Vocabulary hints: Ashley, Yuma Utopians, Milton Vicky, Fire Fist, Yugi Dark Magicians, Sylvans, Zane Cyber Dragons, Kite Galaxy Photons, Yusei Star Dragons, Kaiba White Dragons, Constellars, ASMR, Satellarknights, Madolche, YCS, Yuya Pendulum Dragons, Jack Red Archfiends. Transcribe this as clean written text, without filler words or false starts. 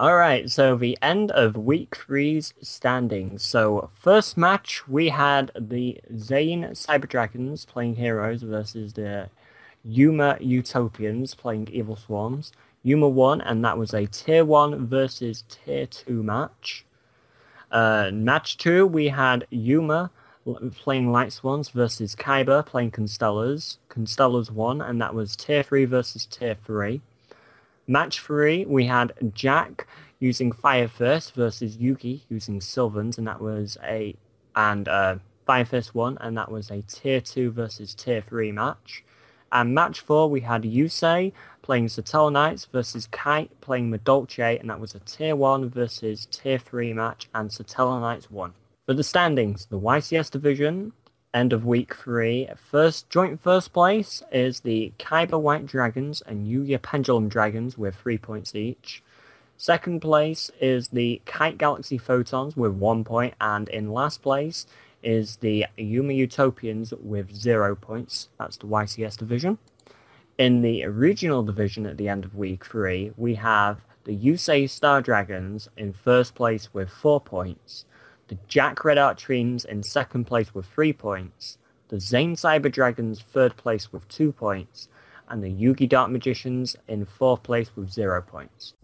Alright, so the end of Week 3's standings. So, first match, we had the Zane Cyber Dragons playing Heroes versus the Yuma Utopians playing Evil Swarms. Yuma won, and that was a Tier 1 versus Tier 2 match. Match 2, we had Yuma playing Light Swans versus Kaiba playing Constellars. Constellars won, and that was Tier 3 versus Tier 3. Match 3, we had Jack using Fire Fist versus Yugi using Sylvans, and that was a... Fire Fist won, and that was a Tier 2 versus Tier 3 match. And Match 4, we had Yusei playing Satellarknights versus Kite playing Madolche, and that was a Tier 1 versus Tier 3 match, and Satellarknights won. For the standings, the YCS division, end of Week 3, joint first place is the Kaiba White Dragons and Yuya Pendulum Dragons with 3 points each. Second place is the Kite Galaxy Photons with 1 point, and in last place is the Yuma Utopians with 0 points. That's the YCS division. In the regional division at the end of Week 3, we have the Yusei Star Dragons in first place with 4 points. The Jack Red Archfiends in second place with 3 points, the Zane Cyber Dragons third place with 2 points, and the Yugi Dark Magicians in fourth place with 0 points.